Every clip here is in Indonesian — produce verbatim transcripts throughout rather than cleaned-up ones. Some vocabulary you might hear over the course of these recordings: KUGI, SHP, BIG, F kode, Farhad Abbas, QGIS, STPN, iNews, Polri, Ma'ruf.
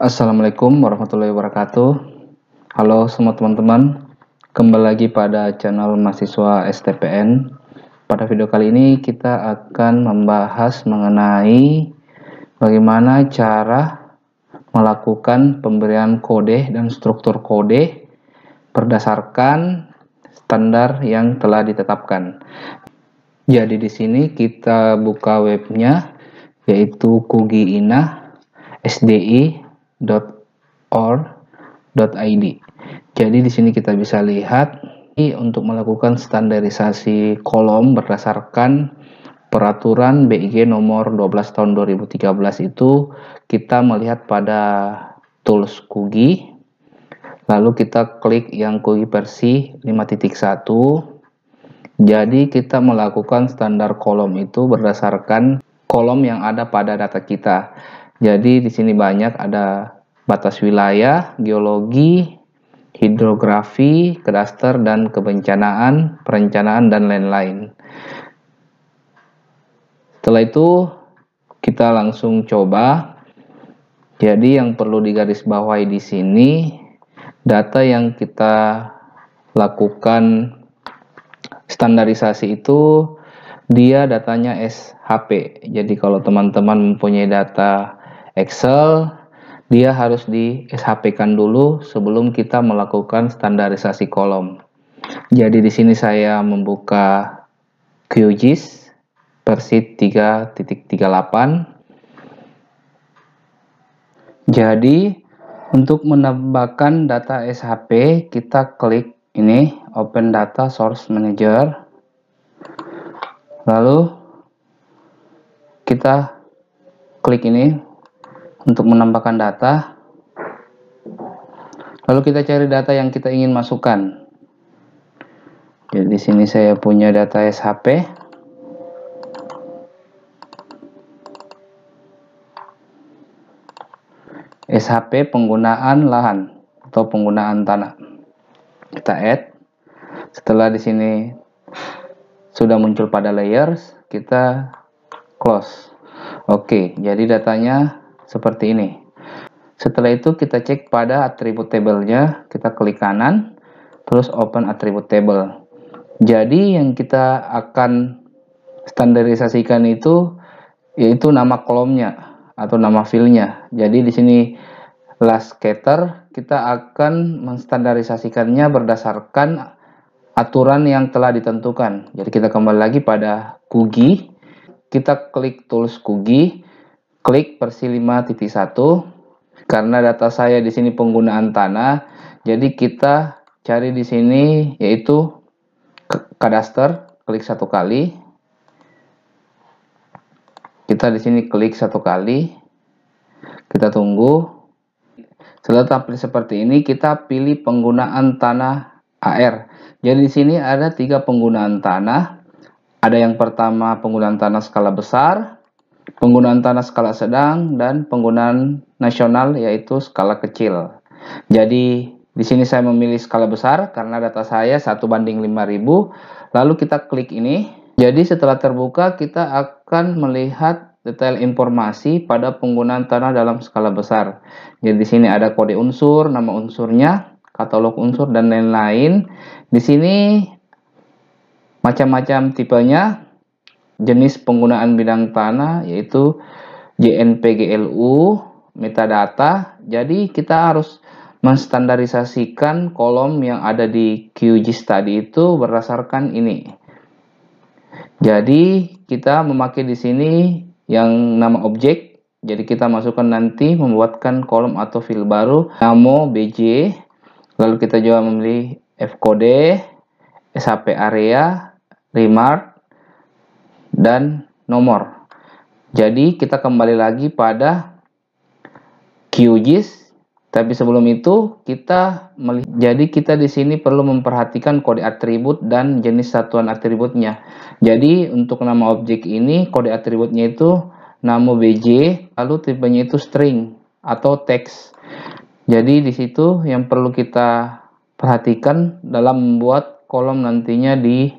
Assalamualaikum warahmatullahi wabarakatuh. Halo semua teman-teman, kembali lagi pada channel mahasiswa S T P N. Pada video kali ini kita akan membahas mengenai bagaimana cara melakukan pemberian kode dan struktur kode berdasarkan standar yang telah ditetapkan. Jadi di sini kita buka webnya, yaitu KUGI Ina S D I .org.id. Jadi di sini kita bisa lihat untuk melakukan standarisasi kolom berdasarkan peraturan B I G nomor dua belas tahun dua ribu tiga belas itu kita melihat pada tools KUGI. Lalu kita klik yang KUGI versi lima titik satu. Jadi kita melakukan standar kolom itu berdasarkan kolom yang ada pada data kita. Jadi di sini banyak, ada batas wilayah, geologi, hidrografi, kadaster, dan kebencanaan, perencanaan, dan lain-lain. Setelah itu kita langsung coba. Jadi yang perlu digarisbawahi di sini, data yang kita lakukan standarisasi itu dia datanya S H P. Jadi kalau teman-teman mempunyai data Excel, dia harus di S H P-kan dulu sebelum kita melakukan standarisasi kolom. Jadi di sini saya membuka Q G I S versi tiga titik tiga delapan. Jadi untuk menambahkan data S H P, kita klik ini Open Data Source Manager. Lalu kita klik ini untuk menambahkan data. Lalu kita cari data yang kita ingin masukkan. Jadi di sini saya punya data S H P. S H P penggunaan lahan atau penggunaan tanah. Kita add. Setelah di sini sudah muncul pada layers, kita close. Oke, jadi datanya seperti ini. Setelah itu kita cek pada atribut tabelnya, kita klik kanan, terus open atribut table. Jadi yang kita akan standarisasikan itu yaitu nama kolomnya atau nama fieldnya. Jadi di sini last scatter kita akan menstandarisasikannya berdasarkan aturan yang telah ditentukan. Jadi kita kembali lagi pada KUGI, kita klik tools KUGI. Klik versi lima titik satu. Karena data saya di sini penggunaan tanah, jadi kita cari di sini yaitu kadaster, klik satu kali. Kita di sini klik satu kali. Kita tunggu. Setelah tampil seperti ini, kita pilih penggunaan tanah A R. Jadi di sini ada tiga penggunaan tanah. Ada yang pertama penggunaan tanah skala besar, penggunaan tanah skala sedang, dan penggunaan nasional yaitu skala kecil. Jadi di sini saya memilih skala besar karena data saya satu banding lima ribu. Lalu kita klik ini. Jadi setelah terbuka kita akan melihat detail informasi pada penggunaan tanah dalam skala besar. Jadi di sini ada kode unsur, nama unsurnya, katalog unsur, dan lain-lain. Di sini macam-macam tipenya. Jenis penggunaan bidang tanah yaitu J N P G L U, metadata. Jadi kita harus menstandarisasikan kolom yang ada di Q G I S tadi itu berdasarkan ini. Jadi kita memakai di sini yang nama objek. Jadi kita masukkan nanti membuatkan kolom atau field baru NAMO B J. Lalu kita juga memilih F kode, S H P area, remark, dan nomor. Jadi kita kembali lagi pada Q G I S. Tapi sebelum itu kita jadi kita di sini perlu memperhatikan kode atribut dan jenis satuan atributnya. Jadi untuk nama objek ini kode atributnya itu NAMO B J, lalu tipenya itu string atau teks. Jadi di situ yang perlu kita perhatikan dalam membuat kolom nantinya di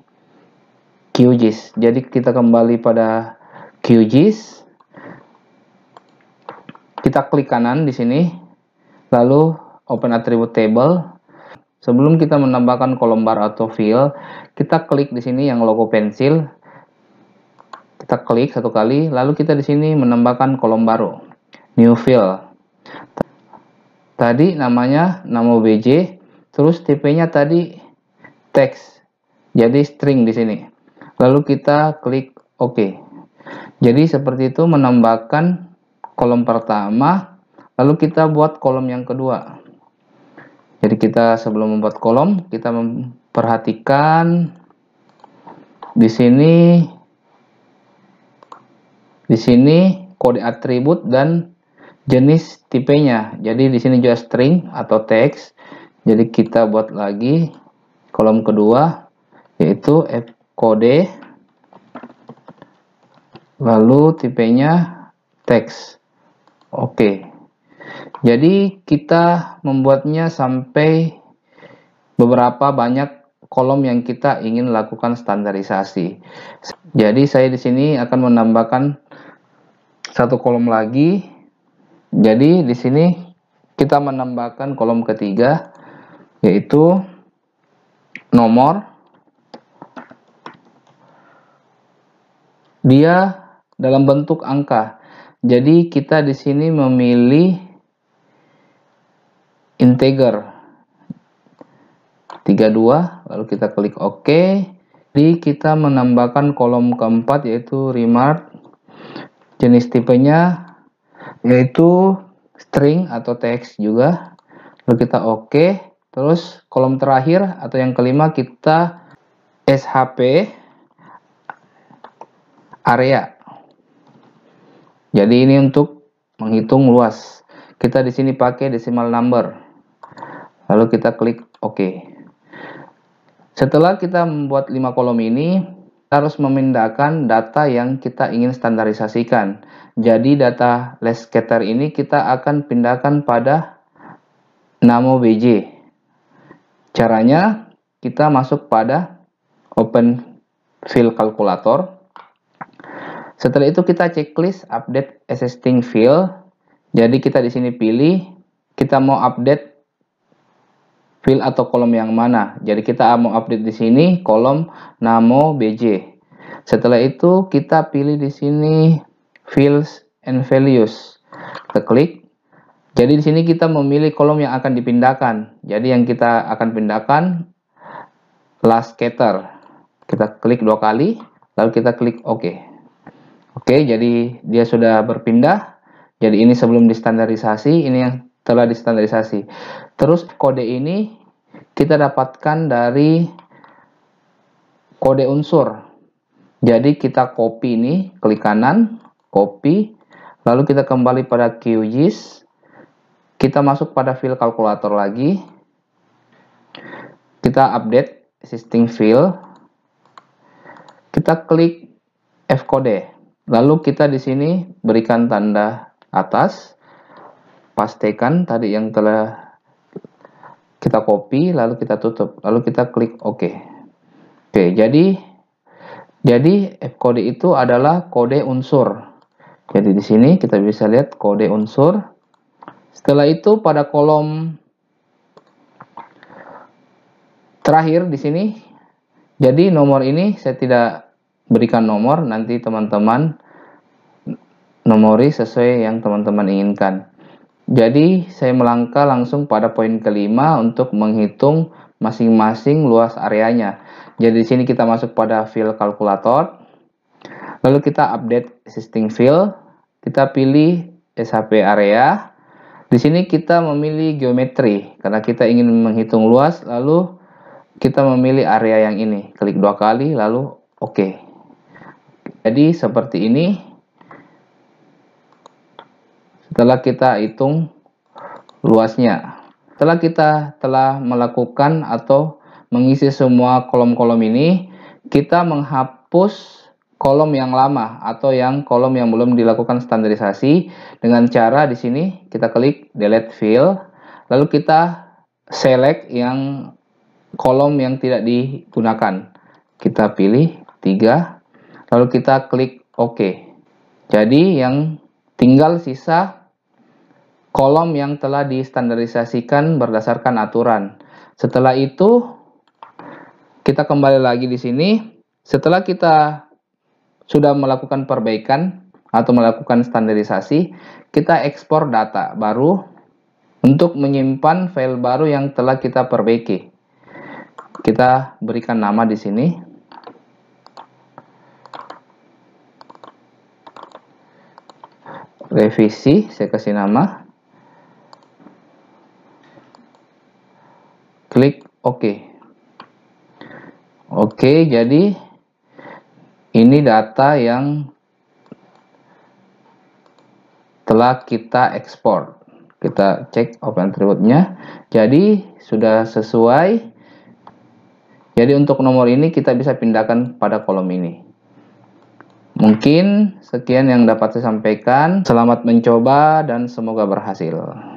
Q G I S. Jadi kita kembali pada Q G I S. Kita klik kanan di sini. Lalu open attribute table. Sebelum kita menambahkan kolom bar atau field, kita klik di sini yang logo pensil. Kita klik satu kali, lalu kita di sini menambahkan kolom baru, new field. Tadi namanya namo B J, terus tipe-nya tadi text. Jadi string di sini. Lalu kita klik OK. Jadi seperti itu menambahkan kolom pertama, lalu kita buat kolom yang kedua. Jadi kita sebelum membuat kolom, kita memperhatikan di sini di sini kode atribut dan jenis tipenya. Jadi di sini juga string atau text. Jadi kita buat lagi kolom kedua yaitu F kode, lalu tipenya text. Oke. Jadi kita membuatnya sampai beberapa banyak kolom yang kita ingin lakukan standarisasi. Jadi saya di sini akan menambahkan satu kolom lagi. Jadi di sini kita menambahkan kolom ketiga yaitu nomor. Dia dalam bentuk angka. Jadi kita di sini memilih integer tiga puluh dua, lalu kita klik OK. Jadi kita menambahkan kolom keempat yaitu remark. Jenis tipenya yaitu string atau text juga. Lalu kita OK. Terus kolom terakhir atau yang kelima kita S H P area. Jadi ini untuk menghitung luas. Kita di sini pakai decimal number. Lalu kita klik OK. Setelah kita membuat lima kolom ini, kita harus memindahkan data yang kita ingin standarisasikan. Jadi data less scatter ini kita akan pindahkan pada namo B J. Caranya kita masuk pada open field calculator. Setelah itu kita checklist update existing field. Jadi kita di sini pilih kita mau update field atau kolom yang mana. Jadi kita mau update di sini kolom namo B J. Setelah itu kita pilih di sini fields and values. Kita klik. Jadi di sini kita memilih kolom yang akan dipindahkan. Jadi yang kita akan pindahkan last scatter. Kita klik dua kali, lalu kita klik OK. Oke, jadi dia sudah berpindah. Jadi ini sebelum distandarisasi, ini yang telah distandarisasi. Terus kode ini kita dapatkan dari kode unsur. Jadi kita copy ini, klik kanan, copy, lalu kita kembali pada Q G I S. Kita masuk pada field calculator lagi. Kita update existing field. Kita klik F kode. Lalu kita di sini berikan tanda atas. Pastikan tadi yang telah kita copy, lalu kita tutup, lalu kita klik OK. Oke, jadi jadi F kode itu adalah kode unsur. Jadi di sini kita bisa lihat kode unsur. Setelah itu pada kolom terakhir di sini, jadi nomor ini saya tidak berikan nomor, nanti teman-teman nomori sesuai yang teman-teman inginkan. Jadi saya melangkah langsung pada poin kelima untuk menghitung masing-masing luas areanya. Jadi di sini kita masuk pada field calculator. Lalu kita update existing field. Kita pilih S H P area. Di sini kita memilih geometri karena kita ingin menghitung luas, lalu kita memilih area yang ini. Klik dua kali lalu OK. Jadi seperti ini. Setelah kita hitung luasnya, setelah kita telah melakukan atau mengisi semua kolom-kolom ini, kita menghapus kolom yang lama atau yang kolom yang belum dilakukan standarisasi dengan cara di sini kita klik delete field, lalu kita select yang kolom yang tidak digunakan. Kita pilih tiga, lalu kita klik OK. Jadi yang tinggal sisa kolom yang telah distandarisasikan berdasarkan aturan. Setelah itu, kita kembali lagi di sini. Setelah kita sudah melakukan perbaikan atau melakukan standarisasi, kita ekspor data baru untuk menyimpan file baru yang telah kita perbaiki. Kita berikan nama di sini. Revisi, saya kasih nama. Klik OK. Oke, jadi ini data yang telah kita ekspor. Kita cek open attribute-nya. Jadi sudah sesuai. Jadi untuk nomor ini kita bisa pindahkan pada kolom ini. Mungkin sekian yang dapat saya sampaikan. Selamat mencoba dan semoga berhasil.